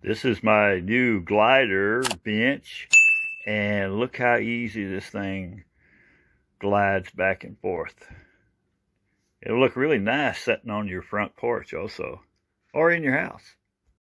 This is my new glider bench, and look how easy this thing glides back and forth. It'll look really nice sitting on your front porch also, or in your house.